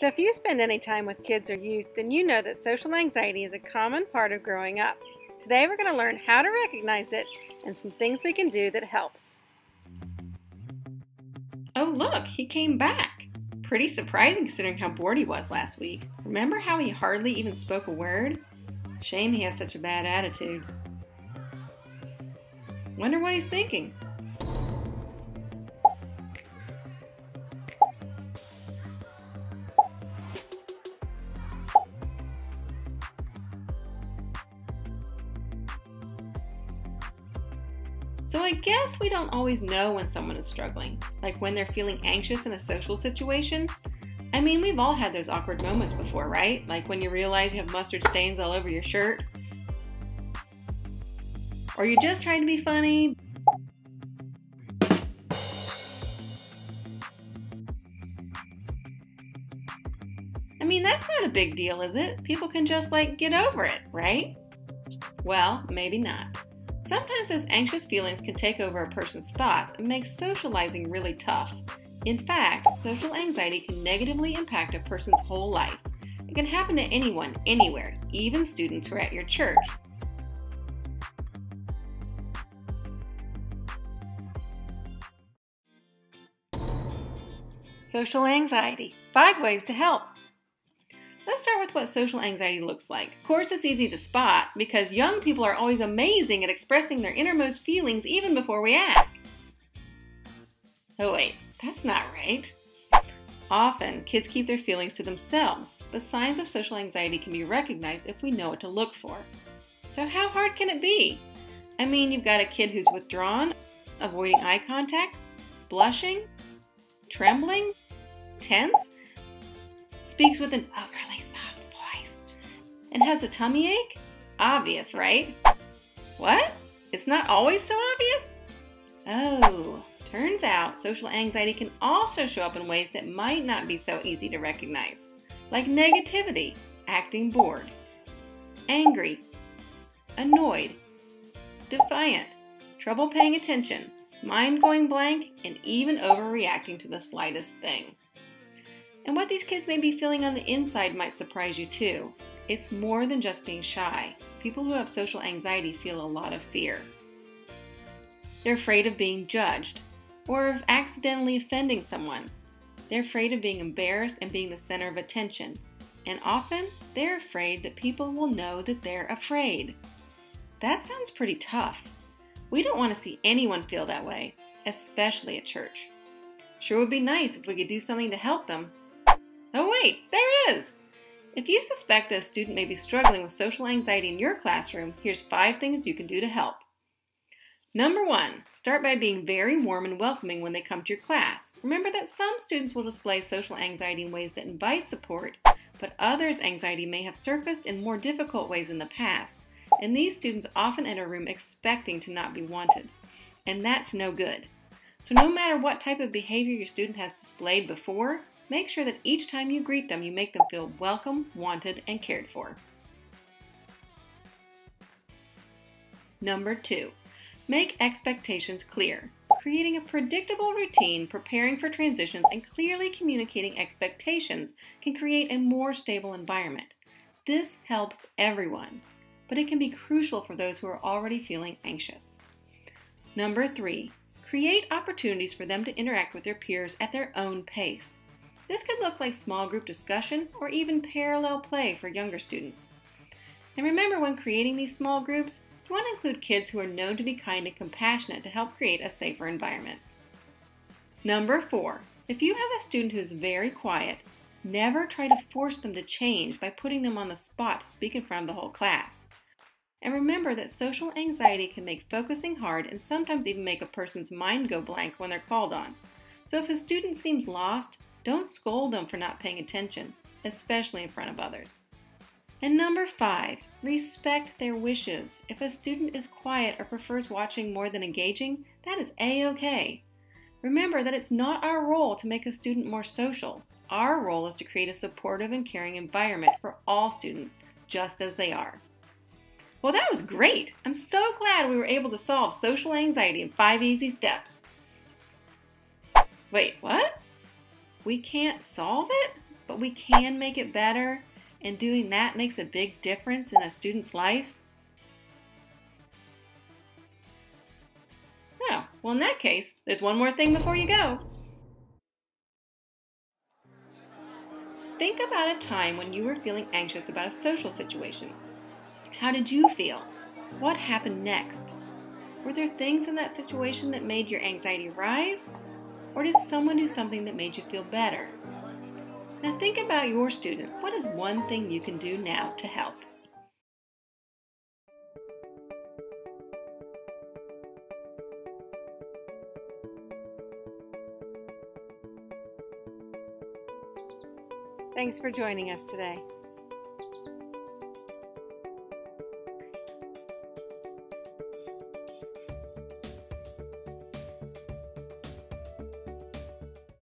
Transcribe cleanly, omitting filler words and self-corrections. So if you spend any time with kids or youth, then you know that social anxiety is a common part of growing up. Today we're going to learn how to recognize it and some things we can do that helps. Oh look, he came back! Pretty surprising considering how bored he was last week. Remember how he hardly even spoke a word? Shame he has such a bad attitude. Wonder what he's thinking. So I guess we don't always know when someone is struggling, like when they're feeling anxious in a social situation. I mean, we've all had those awkward moments before, right? Like when you realize you have mustard stains all over your shirt, or you're just trying to be funny. I mean, that's not a big deal, is it? People can just like get over it, right? Well, maybe not. Sometimes those anxious feelings can take over a person's thoughts and make socializing really tough. In fact, social anxiety can negatively impact a person's whole life. It can happen to anyone, anywhere, even students who are at your church. Social anxiety. 5 ways to help. Let's start with what social anxiety looks like. Of course, it's easy to spot because young people are always amazing at expressing their innermost feelings even before we ask. Oh wait, that's not right. Often, kids keep their feelings to themselves, but signs of social anxiety can be recognized if we know what to look for. So how hard can it be? I mean, you've got a kid who's withdrawn, avoiding eye contact, blushing, trembling, tense, speaks with an overly soft voice, and has a tummy ache? Obvious, right? What? It's not always so obvious? Oh, turns out social anxiety can also show up in ways that might not be so easy to recognize, like negativity, acting bored, angry, annoyed, defiant, trouble paying attention, mind going blank, and even overreacting to the slightest thing. And what these kids may be feeling on the inside might surprise you too. It's more than just being shy. People who have social anxiety feel a lot of fear. They're afraid of being judged or of accidentally offending someone. They're afraid of being embarrassed and being the center of attention. And often, they're afraid that people will know that they're afraid. That sounds pretty tough. We don't want to see anyone feel that way, especially at church. Sure would be nice if we could do something to help them. Oh wait, there it is! If you suspect that a student may be struggling with social anxiety in your classroom, here's 5 things you can do to help. Number 1, start by being very warm and welcoming when they come to your class. Remember that some students will display social anxiety in ways that invite support, but others' anxiety may have surfaced in more difficult ways in the past, and these students often enter a room expecting to not be wanted. And that's no good. So no matter what type of behavior your student has displayed before, make sure that each time you greet them, you make them feel welcome, wanted, and cared for. Number 2, make expectations clear. Creating a predictable routine, preparing for transitions, and clearly communicating expectations can create a more stable environment. This helps everyone, but it can be crucial for those who are already feeling anxious. Number 3, create opportunities for them to interact with their peers at their own pace. This could look like small group discussion or even parallel play for younger students. And remember, when creating these small groups, you want to include kids who are known to be kind and compassionate to help create a safer environment. Number 4, if you have a student who is very quiet, never try to force them to change by putting them on the spot to speak in front of the whole class. And remember that social anxiety can make focusing hard and sometimes even make a person's mind go blank when they're called on. So if a student seems lost, don't scold them for not paying attention, especially in front of others. And number 5, respect their wishes. If a student is quiet or prefers watching more than engaging, that is a-okay. Remember that it's not our role to make a student more social. Our role is to create a supportive and caring environment for all students, just as they are. Well, that was great! I'm so glad we were able to solve social anxiety in 5 easy steps. Wait, what? We can't solve it? but we can make it better, and doing that makes a big difference in a student's life? Oh, well, in that case, there's one more thing before you go. Think about a time when you were feeling anxious about a social situation. How did you feel? What happened next? Were there things in that situation that made your anxiety rise? Or did someone do something that made you feel better? Now think about your students. What is one thing you can do now to help? Thanks for joining us today.